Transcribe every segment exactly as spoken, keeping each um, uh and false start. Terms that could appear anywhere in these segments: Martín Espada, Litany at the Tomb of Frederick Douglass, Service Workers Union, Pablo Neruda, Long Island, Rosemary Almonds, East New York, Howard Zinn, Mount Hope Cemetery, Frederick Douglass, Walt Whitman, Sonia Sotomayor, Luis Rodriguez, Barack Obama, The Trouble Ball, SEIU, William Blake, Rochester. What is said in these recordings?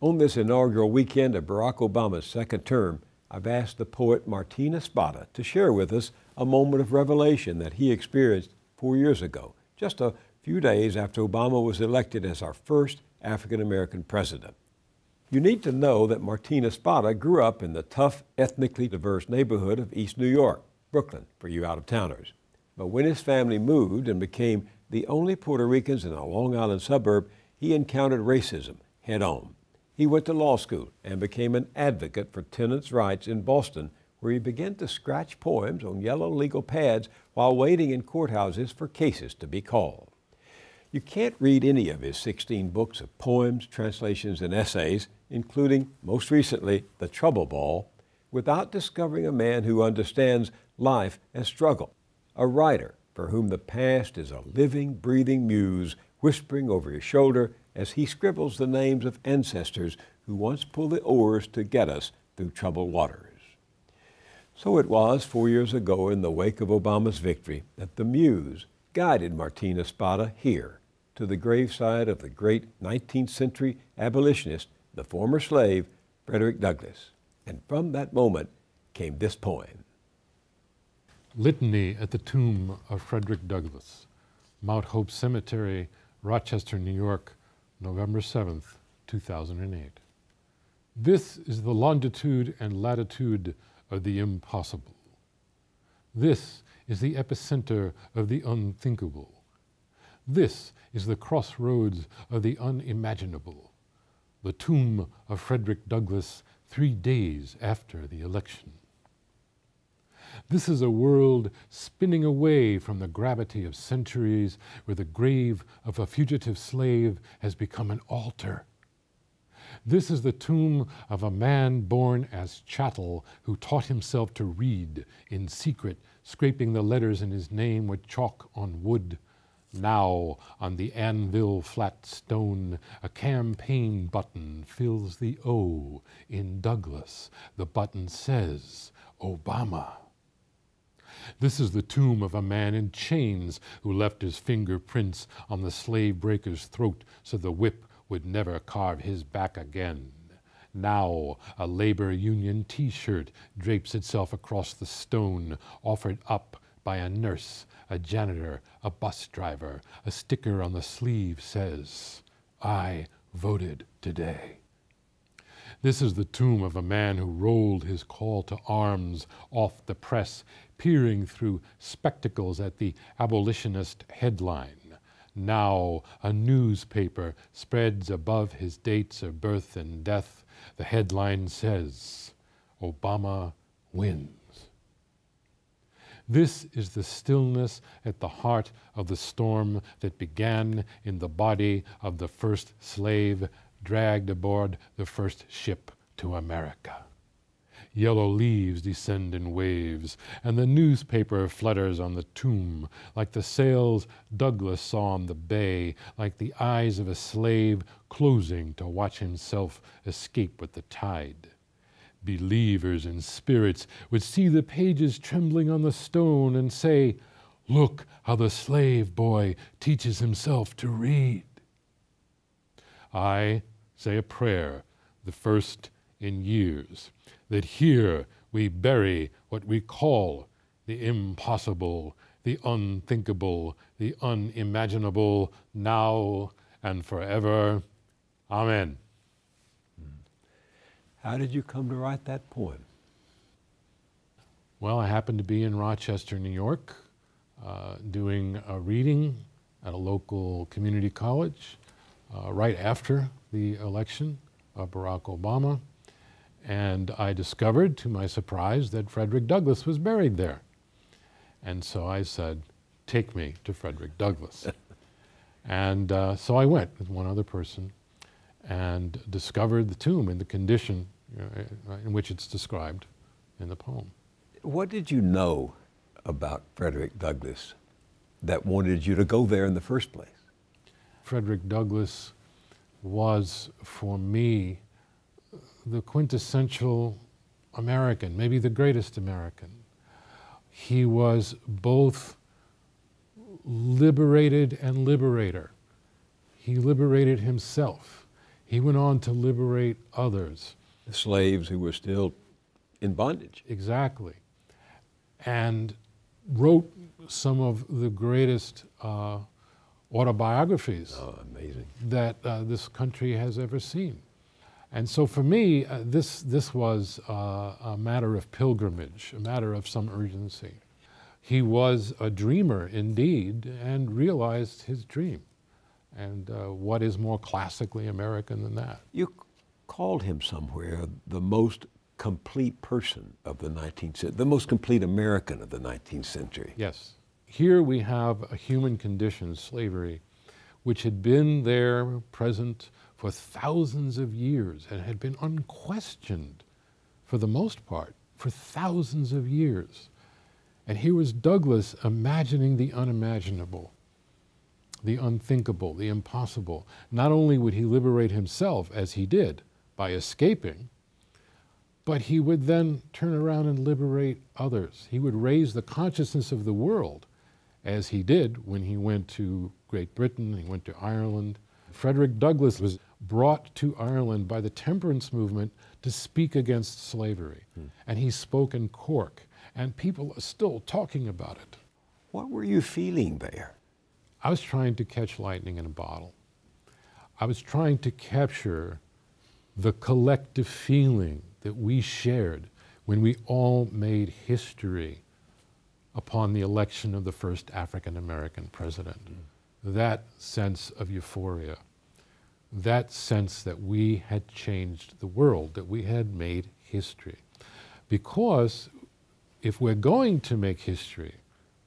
On this inaugural weekend of Barack Obama's second term, I've asked the poet Martín Espada to share with us a moment of revelation that he experienced four years ago, just a few days after Obama was elected as our first African-American president. You need to know that Martín Espada grew up in the tough, ethnically diverse neighborhood of East New York, Brooklyn, for you out-of-towners. But when his family moved and became the only Puerto Ricans in a Long Island suburb, he encountered racism head-on. He went to law school and became an advocate for tenants' rights in Boston, where he began to scratch poems on yellow legal pads while waiting in courthouses for cases to be called. You can't read any of his sixteen books of poems, translations, and essays, including, most recently, The Trouble Ball, without discovering a man who understands life and struggle, a writer for whom the past is a living, breathing muse whispering over his shoulder as he scribbles the names of ancestors who once pulled the oars to get us through troubled waters. So it was four years ago in the wake of Obama's victory that the muse guided Martín Espada here to the graveside of the great nineteenth century abolitionist, the former slave, Frederick Douglass. And from that moment came this poem. Litany at the Tomb of Frederick Douglass, Mount Hope Cemetery, Rochester, New York, November seventh, two thousand eight. This is the longitude and latitude of the impossible. This is the epicenter of the unthinkable. This is the crossroads of the unimaginable, the tomb of Frederick Douglass three days after the election. This is a world spinning away from the gravity of centuries, where the grave of a fugitive slave has become an altar. This is the tomb of a man born as chattel who taught himself to read in secret, scraping the letters in his name with chalk on wood. Now, on the anvil flat stone, a campaign button fills the O in Douglass. The button says, Obama. This is the tomb of a man in chains who left his fingerprints on the slave breaker's throat so the whip would never carve his back again. Now, a labor union T-shirt drapes itself across the stone, offered up by a nurse, a janitor, a bus driver. A sticker on the sleeve says, I voted today. This is the tomb of a man who rolled his call to arms off the press, peering through spectacles at the abolitionist headline. Now a newspaper spreads above his dates of birth and death. The headline says, Obama wins. This is the stillness at the heart of the storm that began in the body of the first slave dragged aboard the first ship to America. Yellow leaves descend in waves, and the newspaper flutters on the tomb, like the sails Douglass saw on the bay, like the eyes of a slave closing to watch himself escape with the tide. Believers in spirits would see the pages trembling on the stone and say, look how the slave boy teaches himself to read. I say a prayer, the first in years, that here we bury what we call the impossible, the unthinkable, the unimaginable, now and forever. Amen. How did you come to write that poem? Well, I happened to be in Rochester, New York, uh, doing a reading at a local community college uh, right after the election of Barack Obama. And I discovered, to my surprise, that Frederick Douglass was buried there. And so I said, take me to Frederick Douglass. and uh, so I went with one other person and discovered the tomb in the condition you know, in which it's described in the poem. What did you know about Frederick Douglass that wanted you to go there in the first place? Frederick Douglass was, for me, the quintessential American, maybe the greatest American. He was both liberated and liberator. He liberated himself. He went on to liberate others. The slaves who were still in bondage. Exactly. And wrote some of the greatest uh, autobiographies oh, amazing. that uh, this country has ever seen. And so for me, uh, this, this was uh, a matter of pilgrimage, a matter of some urgency. He was a dreamer indeed and realized his dream. And uh, what is more classically American than that? You called him somewhere the most complete person of the nineteenth century, the most complete American of the nineteenth century. Yes. Here we have a human condition, slavery, which had been there present for thousands of years and had been unquestioned for the most part for thousands of years. And here was Douglass imagining the unimaginable, the unthinkable, the impossible. Not only would he liberate himself, as he did, by escaping, but he would then turn around and liberate others. He would raise the consciousness of the world, as he did when he went to Great Britain, he went to Ireland. Frederick Douglass was brought to Ireland by the temperance movement to speak against slavery. Hmm. And he spoke in Cork, and people are still talking about it. What were you feeling there? I was trying to catch lightning in a bottle. I was trying to capture the collective feeling that we shared when we all made history upon the election of the first African-American president. Mm. That sense of euphoria, that sense that we had changed the world, that we had made history. Because if we're going to make history,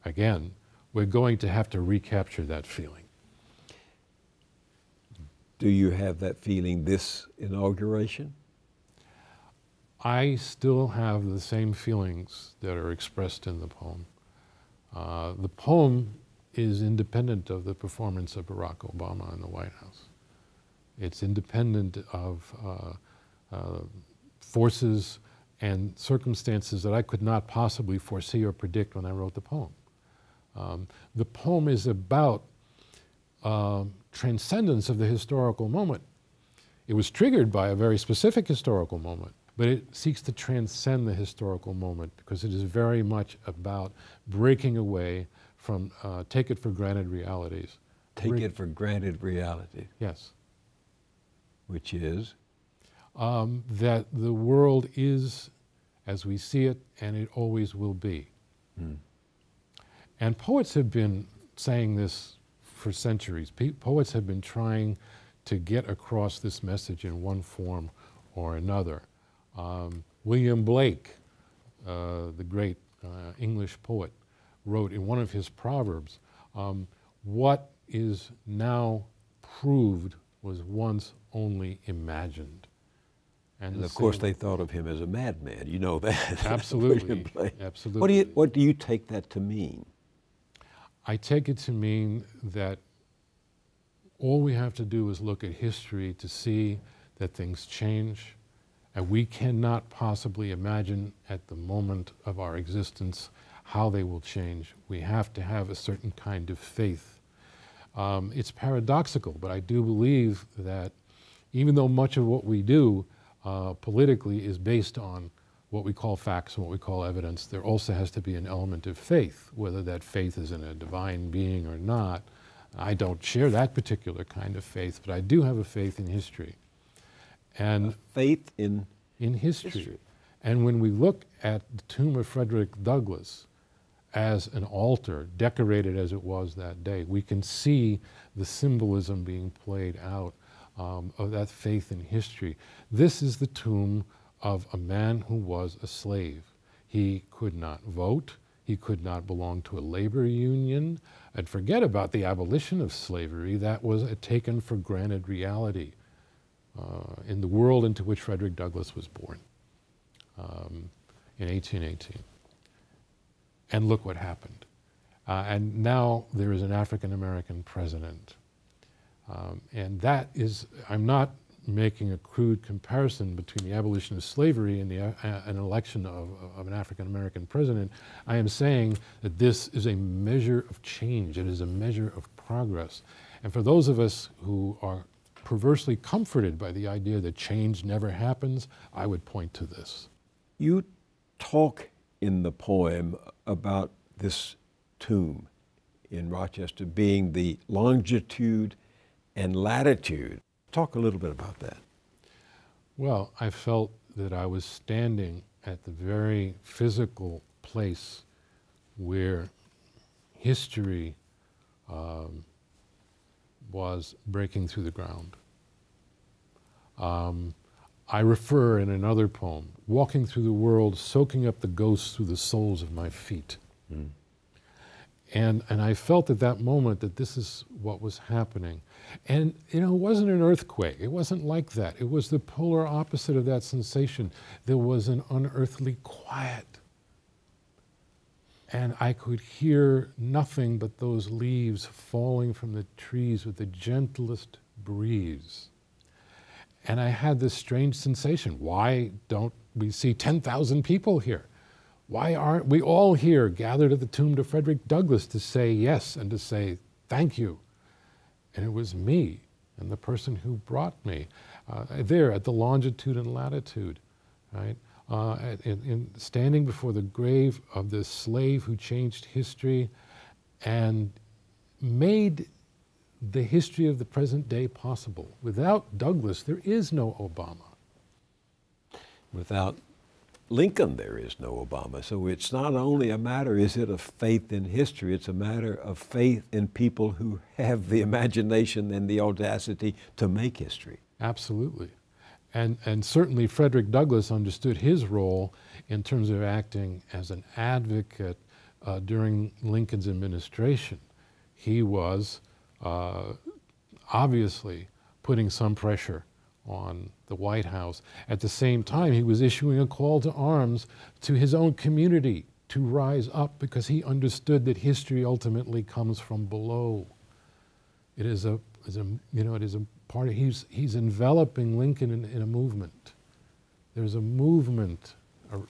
again, we're going to have to recapture that feeling. Do you have that feeling this inauguration? I still have the same feelings that are expressed in the poem. Uh, the poem is independent of the performance of Barack Obama in the White House. It's independent of uh, uh, forces and circumstances that I could not possibly foresee or predict when I wrote the poem. Um, the poem is about uh, transcendence of the historical moment. It was triggered by a very specific historical moment, but it seeks to transcend the historical moment because it is very much about breaking away from uh, take it for granted realities. Take Re it for granted reality. Yes. Which is? Um, that the world is as we see it and it always will be. Mm. And poets have been saying this for centuries. Pe poets have been trying to get across this message in one form or another. Um, William Blake, uh, the great uh, English poet, wrote in one of his proverbs, um, what is now proved was once only imagined. And, and of course they thought of him as a madman, you know that. Absolutely, absolutely. What do, you, what do you take that to mean? I take it to mean that all we have to do is look at history to see that things change, and we cannot possibly imagine at the moment of our existence how they will change. We have to have a certain kind of faith. Um, it's paradoxical, but I do believe that even though much of what we do uh, politically is based on what we call facts and what we call evidence, there also has to be an element of faith, whether that faith is in a divine being or not. I don't share that particular kind of faith, but I do have a faith in history. And faith in, in history. history. And when we look at the tomb of Frederick Douglass as an altar, decorated as it was that day, we can see the symbolism being played out um, of that faith in history. This is the tomb of a man who was a slave. He could not vote. He could not belong to a labor union. And forget about the abolition of slavery. That was a taken for granted reality. Uh, in the world into which Frederick Douglass was born um, in eighteen eighteen. And look what happened. Uh, and now there is an African-American president. Um, and that is, I'm not making a crude comparison between the abolition of slavery and the, uh, an election of, of an African-American president, I am saying that this is a measure of change. It is a measure of progress. And for those of us who are perversely comforted by the idea that change never happens, I would point to this. You talk in the poem about this tomb in Rochester being the longitude and latitude. Talk a little bit about that. Well, I felt that I was standing at the very physical place where history um, was breaking through the ground. Um, I refer in another poem, walking through the world, soaking up the ghosts through the soles of my feet. Mm. And, and I felt at that moment that this is what was happening. And, you know, it wasn't an earthquake. It wasn't like that. It was the polar opposite of that sensation. There was an unearthly quiet. And I could hear nothing but those leaves falling from the trees with the gentlest breeze. And I had this strange sensation. Why don't we see ten thousand people here? Why aren't we all here gathered at the tomb of Frederick Douglass to say yes and to say thank you? And it was me and the person who brought me uh, there at the longitude and latitude, right? Uh, in, in standing before the grave of this slave who changed history and made the history of the present day possible. Without Douglass, there is no Obama. Without Lincoln, there is no Obama. So it's not only a matter, is it of faith in history, it's a matter of faith in people who have the imagination and the audacity to make history. Absolutely. And, and certainly Frederick Douglass understood his role in terms of acting as an advocate uh, during Lincoln's administration. He was uh, obviously putting some pressure on the White House. At the same time, he was issuing a call to arms to his own community to rise up because he understood that history ultimately comes from below. It is a, is a you know, it is a part of, he's, he's enveloping Lincoln in, in a movement. There's a movement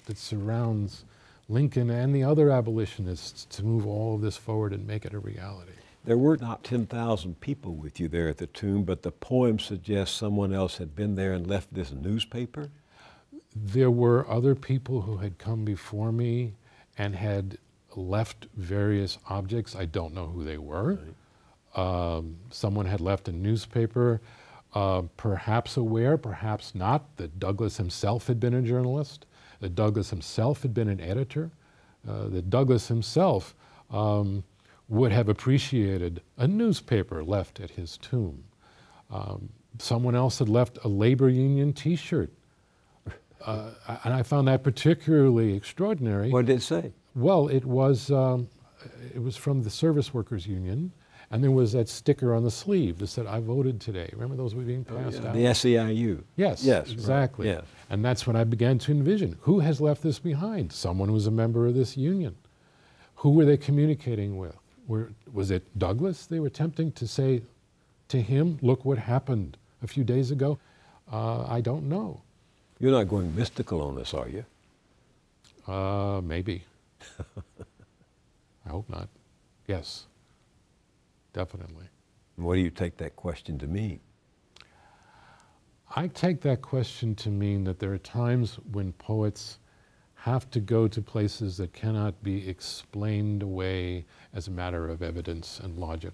that surrounds Lincoln and the other abolitionists to move all of this forward and make it a reality. There were not ten thousand people with you there at the tomb, but the poem suggests someone else had been there and left this newspaper? There were other people who had come before me and had left various objects. I don't know who they were. Right. Um, someone had left a newspaper, uh, perhaps aware, perhaps not, that Douglass himself had been a journalist, that Douglass himself had been an editor, uh, that Douglass himself um, would have appreciated a newspaper left at his tomb. Um, someone else had left a labor union T-shirt. Uh, and I found that particularly extraordinary. What did it say? Well, it was, um, it was from the Service Workers Union, and there was that sticker on the sleeve that said, I voted today. Remember those were being passed oh, yeah. out? The S E I U. Yes, yes, exactly. Right. Yes. And that's when I began to envision, who has left this behind? Someone was a member of this union. Who were they communicating with? Were, was it Douglass they were attempting to say to him, look what happened a few days ago? Uh, I don't know. You're not going mystical on this, are you? Uh, maybe. I hope not. Yes, definitely. And what do you take that question to mean? I take that question to mean that there are times when poets have to go to places that cannot be explained away as a matter of evidence and logic.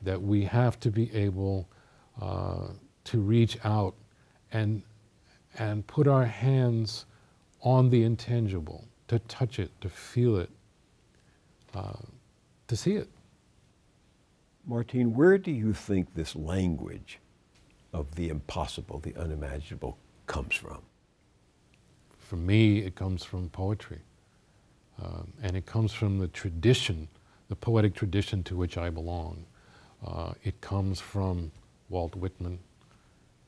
That we have to be able uh, to reach out and, and put our hands on the intangible, to touch it, to feel it, uh, to see it. Martín, where do you think this language of the impossible, the unimaginable, comes from? For me, it comes from poetry, um, and it comes from the tradition, the poetic tradition to which I belong. Uh, it comes from Walt Whitman,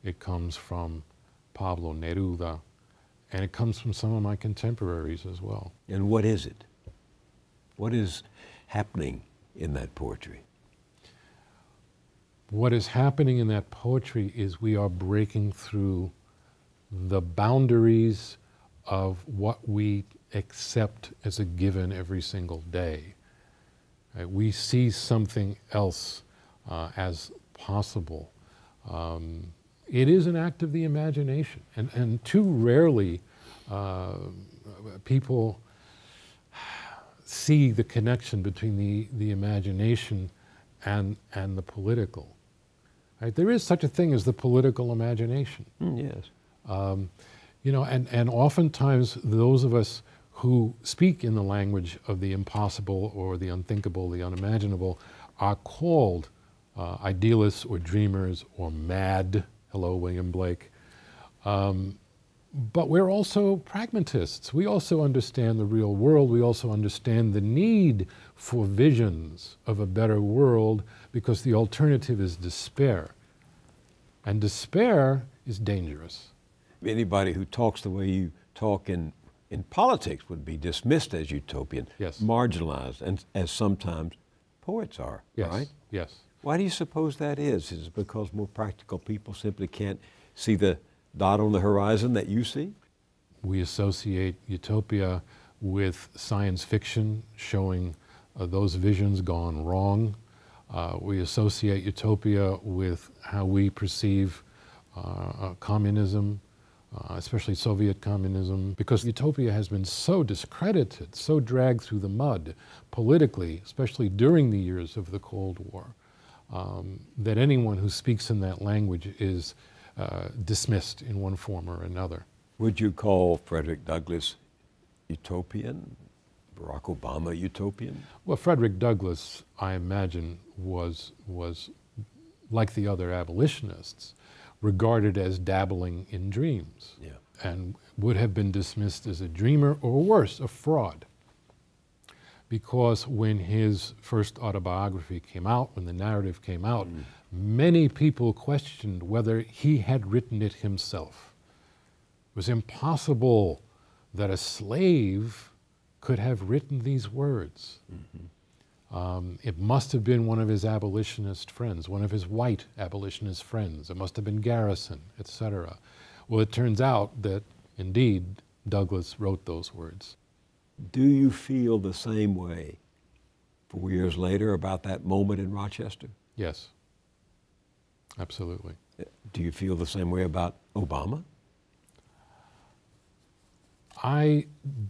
it comes from Pablo Neruda, and it comes from some of my contemporaries as well. And what is it? What is happening in that poetry? what is happening in that poetry is we are breaking through the boundaries of what we accept as a given every single day. Right? We see something else uh, as possible. Um, it is an act of the imagination, and, and too rarely uh, people see the connection between the, the imagination and, and the political. Right? There is such a thing as the political imagination. Mm, yes. Um, you know, and, and oftentimes those of us who speak in the language of the impossible or the unthinkable, the unimaginable, are called uh, idealists or dreamers or mad. Hello, William Blake. Um, but we're also pragmatists. We also understand the real world. We also understand the need for visions of a better world, because the alternative is despair. And despair is dangerous. Anybody who talks the way you talk in, in politics would be dismissed as utopian, yes. marginalized, and as sometimes poets are, yes. right? Yes. Why do you suppose that is? Is it because more practical people simply can't see the dot on the horizon that you see? We associate utopia with science fiction showing uh, those visions gone wrong. Uh, we associate utopia with how we perceive uh, uh, communism, Uh, especially Soviet communism, because utopia has been so discredited, so dragged through the mud politically, especially during the years of the Cold War, um, that anyone who speaks in that language is uh, dismissed in one form or another. Would you call Frederick Douglass utopian? Barack Obama utopian? Well, Frederick Douglass, I imagine, was, was like the other abolitionists, regarded as dabbling in dreams, yeah. and would have been dismissed as a dreamer, or worse, a fraud. Because when his first autobiography came out, when the narrative came out, mm. many people questioned whether he had written it himself. It was impossible that a slave could have written these words. Mm-hmm. Um, it must have been one of his abolitionist friends, one of his white abolitionist friends. It must have been Garrison, et cetera. Well, it turns out that, indeed, Douglass wrote those words. Do you feel the same way four years later about that moment in Rochester? Yes, absolutely. Do you feel the same way about Obama? I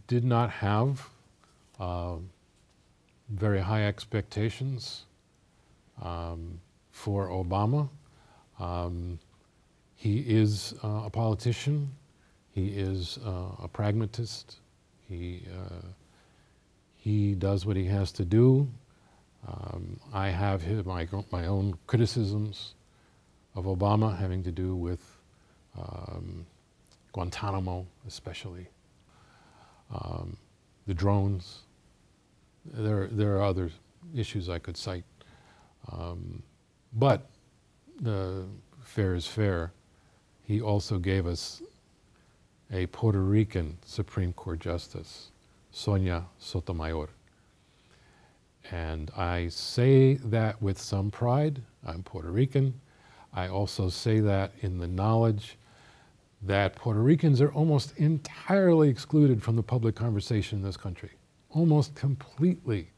did not have uh, very high expectations um, for Obama. Um, he is uh, a politician. He is uh, a pragmatist. He, uh, he does what he has to do. Um, I have his, my, my own criticisms of Obama having to do with um, Guantanamo, especially, um, the drones. There, there are other issues I could cite, um, but uh, fair is fair. He also gave us a Puerto Rican Supreme Court Justice, Sonia Sotomayor. And I say that with some pride. I'm Puerto Rican. I also say that in the knowledge that Puerto Ricans are almost entirely excluded from the public conversation in this country. Almost completely.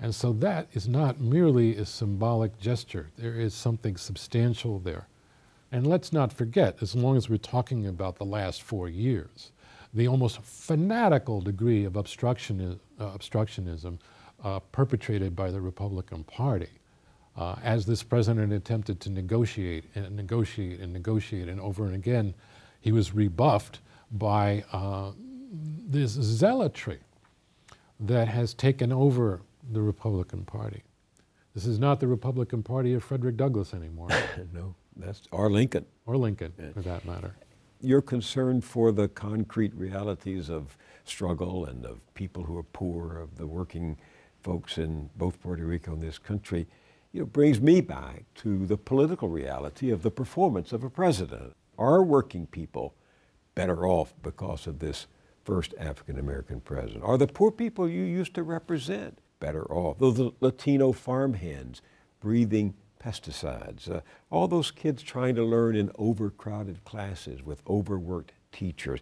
And so that is not merely a symbolic gesture. There is something substantial there. And let's not forget, as long as we're talking about the last four years, the almost fanatical degree of obstructioni- uh, obstructionism uh, perpetrated by the Republican Party uh, as this president attempted to negotiate and negotiate and negotiate, and over and again he was rebuffed by uh, this zealotry that has taken over the Republican Party. This is not the Republican Party of Frederick Douglass anymore. No, that's, or Lincoln. Or Lincoln, yeah. for that matter. You're concerned for the concrete realities of struggle and of people who are poor, of the working folks in both Puerto Rico and this country. You know, brings me back to the political reality of the performance of a president. Are working people better off because of this first African-American president? Are the poor people you used to represent better off? Those Latino farmhands breathing pesticides, uh, all those kids trying to learn in overcrowded classes with overworked teachers.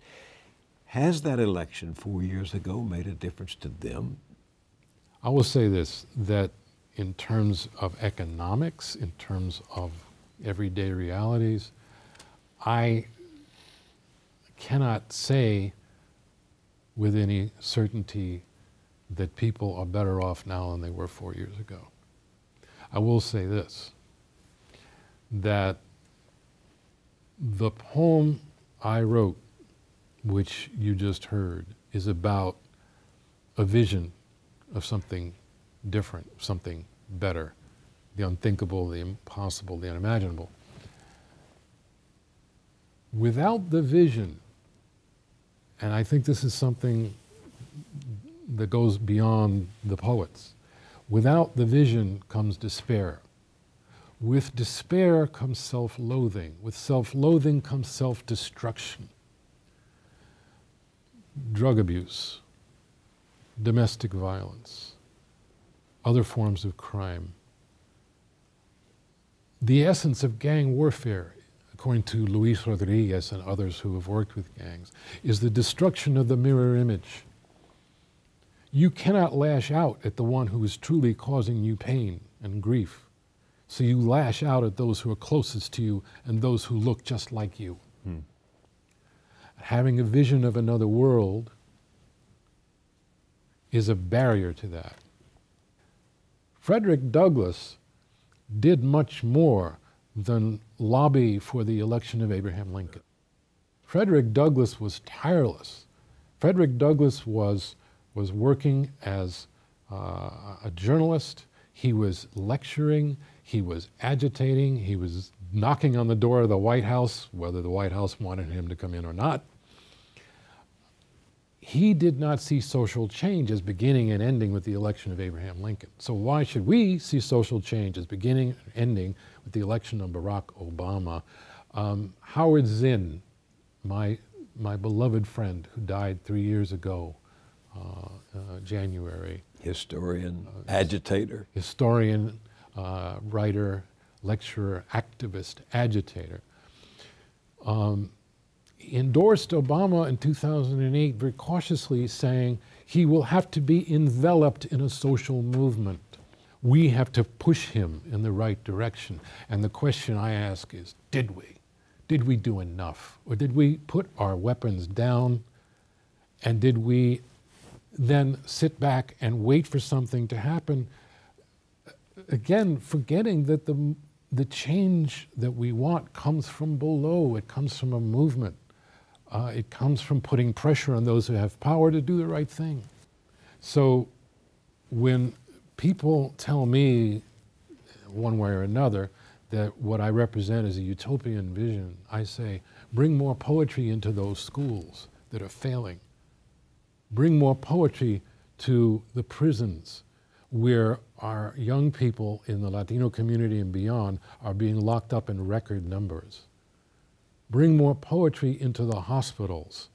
Has that election four years ago made a difference to them? I will say this, that in terms of economics, in terms of everyday realities, I cannot say with any certainty that people are better off now than they were four years ago. I will say this, that the poem I wrote, which you just heard, is about a vision of something different, something better, the unthinkable, the impossible, the unimaginable. Without the vision, and I think this is something that goes beyond the poets, without the vision comes despair. With despair comes self-loathing. With self-loathing comes self-destruction. Drug abuse, domestic violence, other forms of crime. The essence of gang warfare, according to Luis Rodriguez and others who have worked with gangs, is the destruction of the mirror image. You cannot lash out at the one who is truly causing you pain and grief. So you lash out at those who are closest to you and those who look just like you. Hmm. Having a vision of another world is a barrier to that. Frederick Douglass did much more than lobby for the election of Abraham Lincoln. Frederick Douglass was tireless. Frederick Douglass was was working as uh, a journalist. He was lecturing, he was agitating, he was knocking on the door of the White House, whether the White House wanted him to come in or not. He did not see social change as beginning and ending with the election of Abraham Lincoln. So why should we see social change as beginning and ending with the election of Barack Obama? Um, Howard Zinn, my, my beloved friend who died three years ago, Uh, uh, January. Historian, uh, agitator. Historian, uh, writer, lecturer, activist, agitator. Um, endorsed Obama in two thousand eight very cautiously, saying he will have to be enveloped in a social movement. We have to push him in the right direction. And the question I ask is, did we? Did we do enough? Or did we put our weapons down? And did we then sit back and wait for something to happen, again, forgetting that the, the change that we want comes from below. It comes from a movement. Uh, it comes from putting pressure on those who have power to do the right thing. So when people tell me, one way or another, that what I represent is a utopian vision, I say, bring more poetry into those schools that are failing. Bring more poetry to the prisons where our young people in the Latino community and beyond are being locked up in record numbers. Bring more poetry into the hospitals.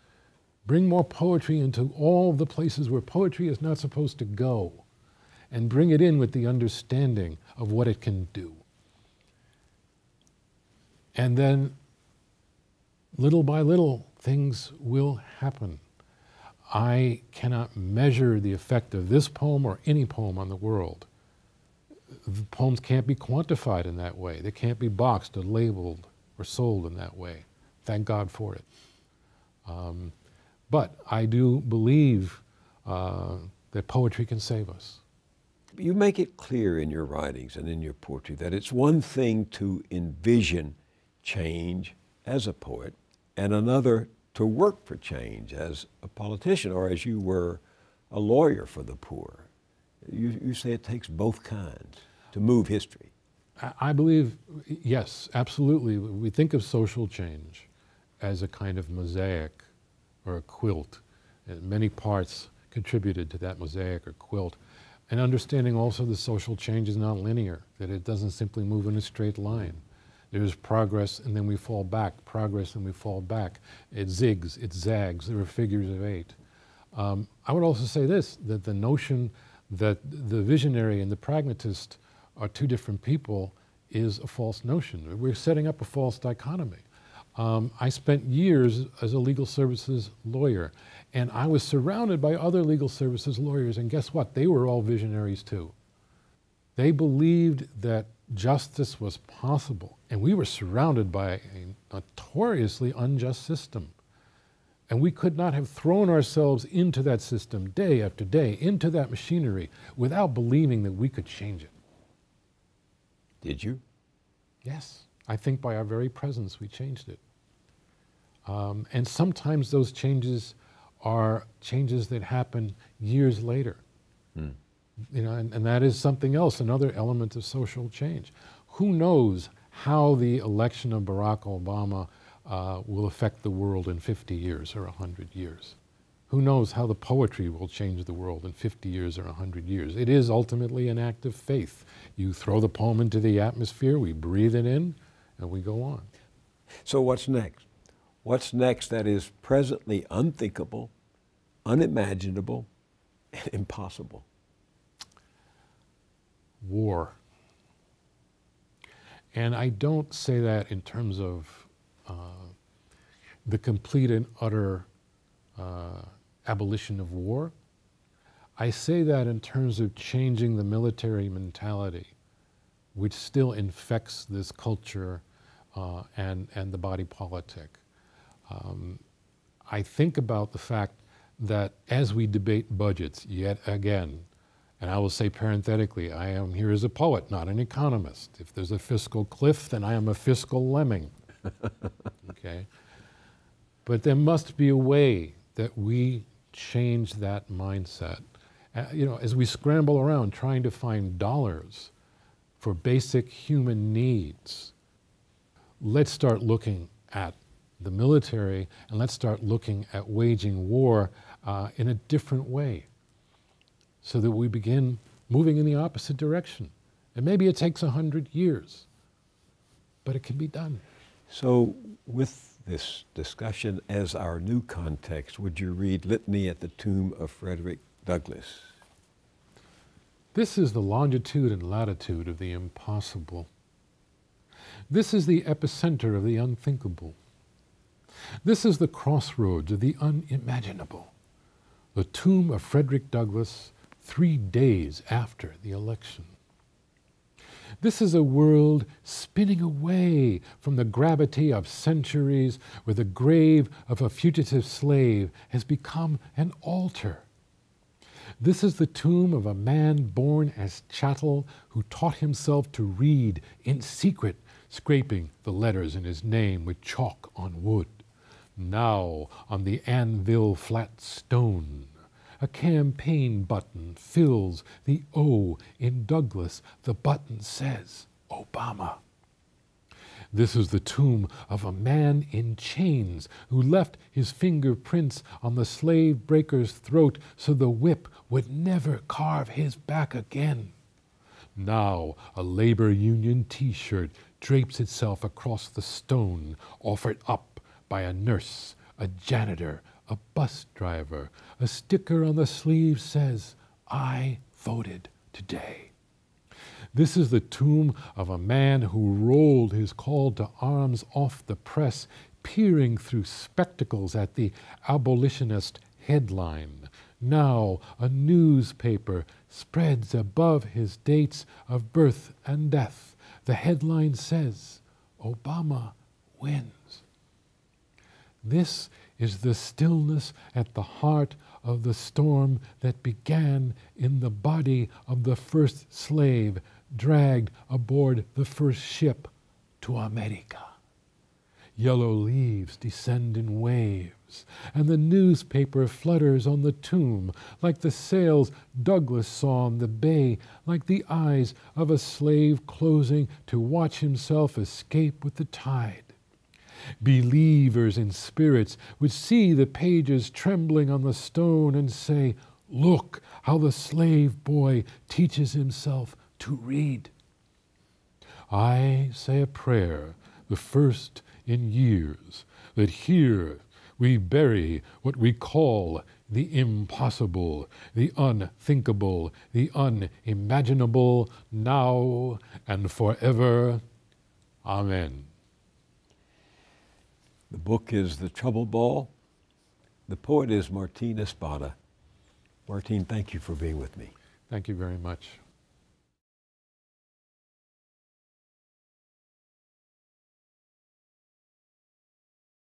Bring more poetry into all the places where poetry is not supposed to go, and bring it in with the understanding of what it can do. And then, little by little, things will happen. I cannot measure the effect of this poem or any poem on the world. The poems can't be quantified in that way. They can't be boxed or labeled or sold in that way. Thank God for it. Um, but I do believe uh, that poetry can save us. You make it clear in your writings and in your poetry that it's one thing to envision change as a poet and another to work for change as a politician, or as you were, a lawyer for the poor. You, you say it takes both kinds to move history. I believe, yes, absolutely. We think of social change as a kind of mosaic or a quilt, and many parts contributed to that mosaic or quilt. And understanding also the social change is not linear, that it doesn't simply move in a straight line. There's progress, and then we fall back, progress, and we fall back. It zigs, it zags, there are figures of eight. Um, I would also say this, that the notion that the visionary and the pragmatist are two different people is a false notion. We're setting up a false dichotomy. Um, I spent years as a legal services lawyer, and I was surrounded by other legal services lawyers, and guess what? They were all visionaries too. They believed that justice was possible, and we were surrounded by a notoriously unjust system. And we could not have thrown ourselves into that system day after day, into that machinery, without believing that we could change it. Did you? Yes. I think by our very presence we changed it. Um, and sometimes those changes are changes that happen years later. Mm. You know, and, and that is something else, another element of social change. Who knows how the election of Barack Obama uh, will affect the world in fifty years or one hundred years? Who knows how the poetry will change the world in fifty years or one hundred years? It is ultimately an act of faith. You throw the poem into the atmosphere, we breathe it in, and we go on. So what's next? What's next that is presently unthinkable, unimaginable, and impossible? War. And I don't say that in terms of uh, the complete and utter uh, abolition of war. I say that in terms of changing the military mentality, which still infects this culture uh, and, and the body politic. Um, I think about the fact that as we debate budgets yet again, and I will say parenthetically, I am here as a poet, not an economist. If there's a fiscal cliff, then I am a fiscal lemming, okay? But there must be a way that we change that mindset. Uh, you know, as we scramble around trying to find dollars for basic human needs, let's start looking at the military and let's start looking at waging war uh, in a different way, so that we begin moving in the opposite direction. And maybe it takes a hundred years, but it can be done. So with this discussion as our new context, would you read Litany at the Tomb of Frederick Douglass? This is the longitude and latitude of the impossible. This is the epicenter of the unthinkable. This is the crossroads of the unimaginable. The tomb of Frederick Douglass, three days after the election. This is a world spinning away from the gravity of centuries, where the grave of a fugitive slave has become an altar. This is the tomb of a man born as chattel, who taught himself to read in secret, scraping the letters in his name with chalk on wood. Now on the anvil flat stone, a campaign button fills the O in Douglass. The button says Obama. This is the tomb of a man in chains who left his fingerprints on the slave breaker's throat so the whip would never carve his back again. Now a labor union t-shirt drapes itself across the stone, offered up by a nurse, a janitor, a bus driver. A sticker on the sleeve says, I voted today. This is the tomb of a man who rolled his call to arms off the press, peering through spectacles at the abolitionist headline. Now a newspaper spreads above his dates of birth and death. The headline says, Obama wins. This is the stillness at the heart of the storm that began in the body of the first slave dragged aboard the first ship to America. Yellow leaves descend in waves, and the newspaper flutters on the tomb like the sails Douglass saw on the bay, like the eyes of a slave closing to watch himself escape with the tide. Believers in spirits would see the pages trembling on the stone and say, look how the slave boy teaches himself to read. I say a prayer, the first in years, that here we bury what we call the impossible, the unthinkable, the unimaginable, now and forever. Amen. The book is The Trouble Ball. The poet is Martín Espada. Martín, thank you for being with me. Thank you very much.